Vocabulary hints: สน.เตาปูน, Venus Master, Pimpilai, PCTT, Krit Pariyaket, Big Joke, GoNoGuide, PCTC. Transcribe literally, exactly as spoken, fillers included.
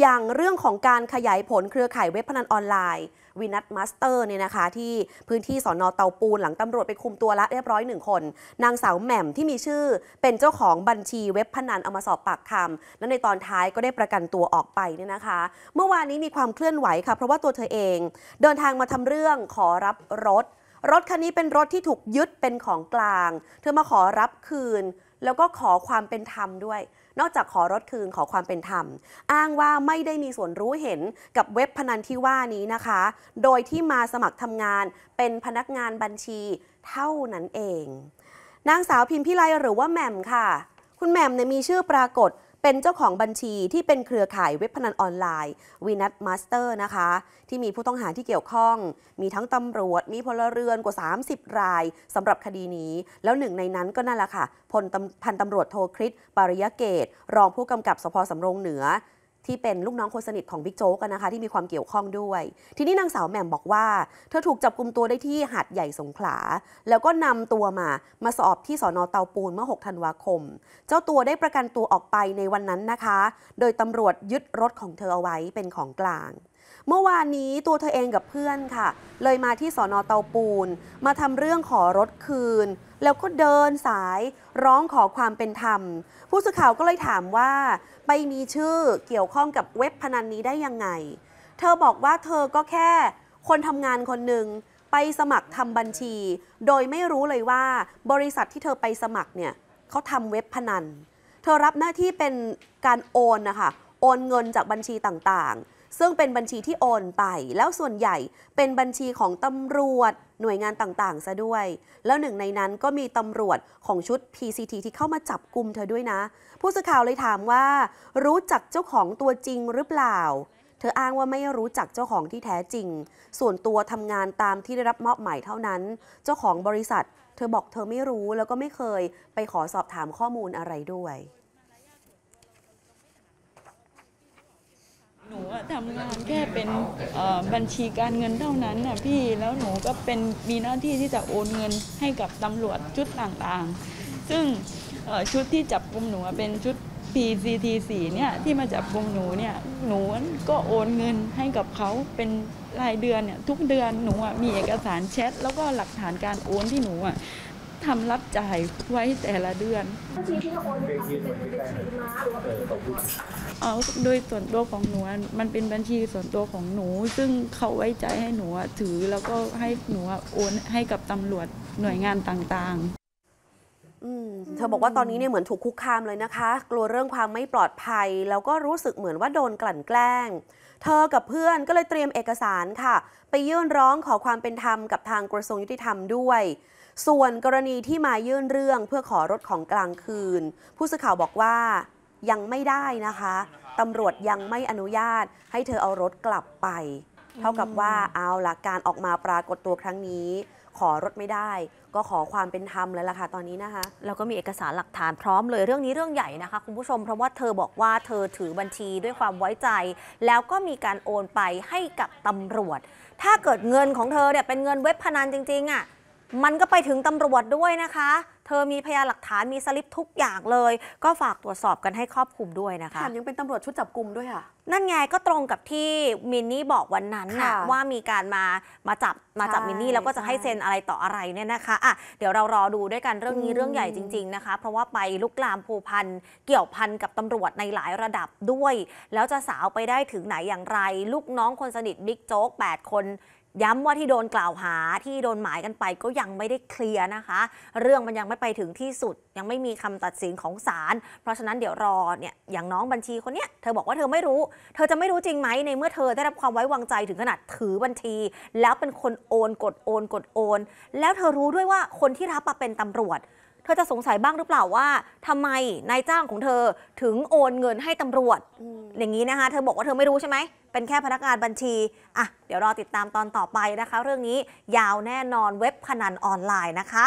อย่างเรื่องของการขยายผลเครือข่ายเว็บพนันออนไลน์วีนัสมาสเตอร์เนี่ยนะคะที่พื้นที่สนเตาปูนหลังตำรวจไปคุมตัวละเรียบร้อยหนึ่งคนนางสาวแหม่มที่มีชื่อเป็นเจ้าของบัญชีเว็บพนันเอามาสอบปากคำและในตอนท้ายก็ได้ประกันตัวออกไปเนี่ยนะคะเมื่อวานนี้มีความเคลื่อนไหวค่ะเพราะว่าตัวเธอเองเดินทางมาทำเรื่องขอรับรถรถคันนี้เป็นรถที่ถูกยึดเป็นของกลางเธอมาขอรับคืนแล้วก็ขอความเป็นธรรมด้วยนอกจากขอรถคืนขอความเป็นธรรมอ้างว่าไม่ได้มีส่วนรู้เห็นกับเว็บพนันที่ว่านี้นะคะโดยที่มาสมัครทำงานเป็นพนักงานบัญชีเท่านั้นเองนางสาวพิมพิไลหรือว่าแหม่มค่ะคุณแหม่มเนี่ยมีชื่อปรากฏเป็นเจ้าของบัญชีที่เป็นเครือข่ายเว็บพนันออนไลน์วีนัสมาสเตอร์นะคะที่มีผู้ต้องหาที่เกี่ยวข้องมีทั้งตำรวจมีพลเรือนกว่าสามสิบรายสำหรับคดีนี้แล้วหนึ่งในนั้นก็นั่นแหละค่ะพลพันตำรวจโทคริสปาริยเกตรองผู้กำกับสภ.สำโรงเหนือที่เป็นลูกน้องคนสนิทของบิ๊กโจ๊กนะคะที่มีความเกี่ยวข้องด้วยทีนี้นางสาวแหม่มบอกว่าเธอถูกจับกุมตัวได้ที่หาดใหญ่สงขลาแล้วก็นำตัวมามาสอบที่สน.เตาปูนเมื่อหกธันวาคมเจ้าตัวได้ประกันตัวออกไปในวันนั้นนะคะโดยตำรวจยึดรถของเธอเอาไว้เป็นของกลางเมื่อวานนี้ตัวเธอเองกับเพื่อนค่ะเลยมาที่สน.เตาปูนมาทำเรื่องขอรถคืนแล้วก็เดินสายร้องขอความเป็นธรรมผู้สื่อข่าวก็เลยถามว่าไปมีชื่อเกี่ยวข้องกับเว็บพนันนี้ได้ยังไงเธอบอกว่าเธอก็แค่คนทำงานคนหนึ่งไปสมัครทำบัญชีโดยไม่รู้เลยว่าบริษัทที่เธอไปสมัครเนี่ยเขาทำเว็บพนันเธอรับหน้าที่เป็นการโอนนะคะโอนเงินจากบัญชีต่างๆซึ่งเป็นบัญชีที่โอนไปแล้วส่วนใหญ่เป็นบัญชีของตำรวจหน่วยงานต่างๆซะด้วยแล้วหนึ่งในนั้นก็มีตำรวจของชุด พี ซี ที ที่เข้ามาจับกุมเธอด้วยนะผู้สื่อข่าวเลยถามว่ารู้จักเจ้าของตัวจริงหรือเปล่าเธออ้างว่าไม่รู้จักเจ้าของที่แท้จริงส่วนตัวทำงานตามที่ได้รับมอบหมายเท่านั้นเจ้าของบริษัทเธอบอกเธอไม่รู้แล้วก็ไม่เคยไปขอสอบถามข้อมูลอะไรด้วยหนูทำงานแค่เป็นบัญชีการเงินเท่านั้นนะพี่แล้วหนูก็เป็นมีหน้าที่ที่จะโอนเงินให้กับตำรวจชุดต่างๆซึ่งชุดที่จับกุมหนูเป็นชุด พี ซี ที ซี เนี่ยที่มาจับกุมหนูเนี่ยหนูก็โอนเงินให้กับเขาเป็นรายเดือนเนี่ยทุกเดือนหนูมีเอกสารแชทแล้วก็หลักฐานการโอนที่หนูทำรับจ่ายไว้แต่ละเดือนโดยส่วนตัวของหนูมันเป็นบัญชีส่วนตัวของหนูซึ่งเขาไว้ใจให้หนูถือแล้วก็ให้หนูโอนให้กับตำรวจหน่วยงานต่างๆเธอบอกว่าตอนนี้เนี่ยเหมือนถูกคุกคามเลยนะคะกลัวเรื่องความไม่ปลอดภัยแล้วก็รู้สึกเหมือนว่าโดนกลั่นแกล้งเธอกับเพื่อนก็เลยเตรียมเอกสารค่ะไปยื่นร้องขอความเป็นธรรมกับทางกระทรวงยุติธรรมด้วยส่วนกรณีที่มายื่นเรื่องเพื่อขอรถของกลางคืนผู้สื่อข่าวบอกว่ายังไม่ได้นะคะตำรวจยังไม่อนุญาตให้เธอเอารถกลับไปเท่ากับว่าเอาละการออกมาปรากฏตัวครั้งนี้ขอรถไม่ได้ก็ขอความเป็นธรรมเลยล่ะค่ะตอนนี้นะคะแล้วก็มีเอกสารหลักฐานพร้อมเลยเรื่องนี้เรื่องใหญ่นะคะคุณผู้ชมเพราะว่าเธอบอกว่าเธอถือบัญชีด้วยความไว้ใจแล้วก็มีการโอนไปให้กับตำรวจถ้าเกิดเงินของเธอเนี่ยเป็นเงินเว็บพนันจริงๆอ่ะมันก็ไปถึงตำรวจด้วยนะคะเธอมีพยานหลักฐานมีสลิปทุกอย่างเลยก็ฝากตรวจสอบกันให้ครอบคลุมด้วยนะคะแถมยังเป็นตำรวจชุดจับกุมด้วยค่ะนั่นไงก็ตรงกับที่มินนี่บอกวันนั้นนะว่ามีการมามาจับมาจับมินนี่แล้วก็จะให้เซ็นอะไรต่ออะไรเนี่ยนะคะอ่ะเดี๋ยวเรารอดูด้วยกันเรื่องนี้เรื่องใหญ่จริงๆนะคะเพราะว่าไปลุกลามผูกพันเกี่ยวพันกับตำรวจในหลายระดับด้วยแล้วจะสาวไปได้ถึงไหนอย่างไรลูกน้องคนสนิทบิ๊กโจ๊กแปดคนย้ำว่าที่โดนกล่าวหาที่โดนหมายกันไปก็ยังไม่ได้เคลียร์นะคะเรื่องมันยังไม่ไปถึงที่สุดยังไม่มีคำตัดสินของศาลเพราะฉะนั้นเดี๋ยวรอเนี่ยอย่างน้องบัญชีคนเนี้ยเธอบอกว่าเธอไม่รู้เธอจะไม่รู้จริงไหมในเมื่อเธอได้รับความไว้วางใจถึงขนาดถือบัญชีแล้วเป็นคนโอนกดโอนกดโอนแล้วเธอรู้ด้วยว่าคนที่รับมาเป็นตำรวจเธอจะสงสัยบ้างหรือเปล่าว่าทำไมนายจ้างของเธอถึงโอนเงินให้ตำรวจ อ, อย่างนี้นะคะเธอบอกว่าเธอไม่รู้ใช่ไหมเป็นแค่พนักงานบัญชีอ่ะเดี๋ยวรอติดตามตอนต่อไปนะคะเรื่องนี้ยาวแน่นอนเว็บพนันออนไลน์นะคะ